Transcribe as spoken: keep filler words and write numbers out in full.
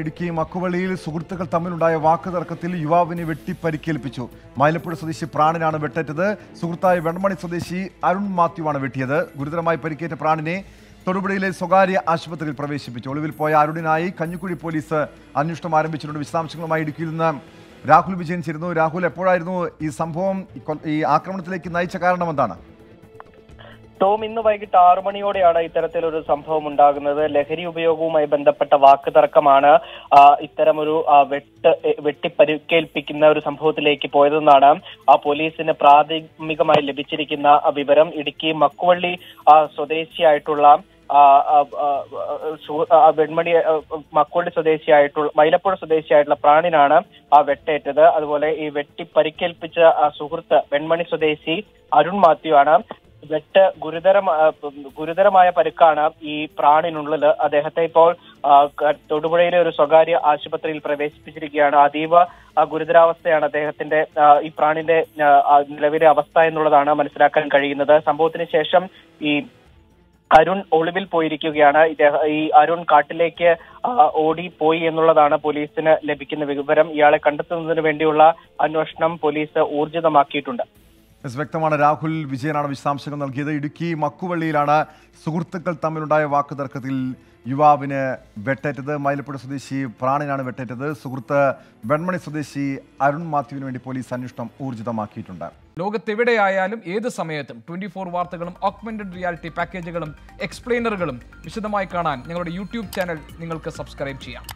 ഇടുക്കി മക്കുവള്ളിയിൽ സുഹൃത്തുക്കൾ തമ്മിലുണ്ടായ വാക്കുതർക്കത്തിൽ യുവാവിനെ വെട്ടി പരിക്കേൽപ്പിച്ചു. മൈലപ്പുഴ സ്വദേശി പ്രാണിനാണ് വെട്ടേറ്റത്. സുഹൃത്തായ വെൺമണി സ്വദേശി അരുൺ മാത്യുവാണ് വെട്ടിയത്. ഗുരുതരമായി പരിക്കേറ്റ പ്രാണിനെ തൊടുപുഴയിലെ സ്വകാര്യ ആശുപത്രിയിൽ പ്രവേശിപ്പിച്ചു. ഒളിവിൽ പോയ അരുണിനായി കഞ്ഞിക്കുഴി പോലീസ് അന്വേഷണം ആരംഭിച്ചിട്ടുണ്ട്. വിശദാംശങ്ങളുമായി ഇടുക്കിയിൽ നിന്ന് രാഹുൽ വിജയൻ ചേരുന്നു. രാഹുൽ, എപ്പോഴായിരുന്നു ഈ സംഭവം, ഈ ആക്രമണത്തിലേക്ക് നയിച്ച കാരണം എന്താണ്? ടോം, ഇന്ന് വൈകിട്ട് ആറു മണിയോടെയാണ് ഇത്തരത്തിലൊരു സംഭവം ഉണ്ടാകുന്നത്. ലഹരി ഉപയോഗവുമായി ബന്ധപ്പെട്ട വാക്ക് തർക്കമാണ് ഇത്തരമൊരു വെട്ട് വെട്ടിപ്പരിക്കേൽപ്പിക്കുന്ന ഒരു സംഭവത്തിലേക്ക് പോയതെന്നാണ് ആ പോലീസിന് പ്രാഥമികമായി ലഭിച്ചിരിക്കുന്ന വിവരം. ഇടുക്കി മക്കുവള്ളി സ്വദേശിയായിട്ടുള്ള വെൺമണി മക്കുവള്ളി സ്വദേശിയായിട്ടുള്ള മൈലപ്പുഴ സ്വദേശിയായിട്ടുള്ള പ്രാണിനാണ് ആ വെട്ടേറ്റത്. അതുപോലെ ഈ വെട്ടി പരിക്കേൽപ്പിച്ച സുഹൃത്ത് വെൺമണി സ്വദേശി അരുൺ മാത്യു ആണ്. വെട്ട് ഗുരുതരമായ ഗുരുതരമായ പരുക്കാണ് ഈ പ്രാണിനുള്ളത്. അദ്ദേഹത്തെ ഇപ്പോൾ തൊടുപുഴയിലെ ഒരു സ്വകാര്യ ആശുപത്രിയിൽ പ്രവേശിപ്പിച്ചിരിക്കുകയാണ്. അതീവ ഗുരുതരാവസ്ഥയാണ് അദ്ദേഹത്തിന്റെ ഈ പ്രാണിന്റെ നിലവിലെ അവസ്ഥ എന്നുള്ളതാണ് മനസ്സിലാക്കാൻ കഴിയുന്നത്. സംഭവത്തിന് ശേഷം ഈ അരുൺ ഒളിവിൽ പോയിരിക്കുകയാണ്. ഈ അരുൺ കാട്ടിലേക്ക് ഓടിപ്പോയി എന്നുള്ളതാണ് പോലീസിന് ലഭിക്കുന്ന വിവരം. ഇയാളെ കണ്ടെത്തുന്നതിന് വേണ്ടിയുള്ള അന്വേഷണം പോലീസ് ഊർജിതമാക്കിയിട്ടുണ്ട്. വ്യക്തമാണ്. രാഹുൽ വിജയനാണ് വിശദാംശങ്ങൾ നൽകിയത്. ഇടുക്കി മക്കുവള്ളിയിലാണ് സുഹൃത്തുക്കൾ തമ്മിലുണ്ടായ വാക്കുതർക്കത്തിൽ യുവാവിന് വെട്ടേറ്റത്. മൈലപ്പുഴ സ്വദേശി പ്രാണിനാണ് വെട്ടേറ്റത്. സുഹൃത്ത് വെൺമണി സ്വദേശി അരുൺ മാത്യുവിന് വേണ്ടി പോലീസ് അന്വേഷണം ഊർജിതമാക്കിയിട്ടുണ്ട്. ലോകത്തെവിടെയായാലും ഏത് സമയത്തും ട്വന്റി ഫോർ വാർത്തകളും ഓഗ്മെന്റഡ് റിയാലിറ്റി പാക്കേജുകളും എക്സ്പ്ലെയിനറുകളും വിശദമായി കാണാൻ ഞങ്ങളുടെ യൂട്യൂബ് ചാനൽ നിങ്ങൾക്ക് സബ്സ്ക്രൈബ് ചെയ്യാം.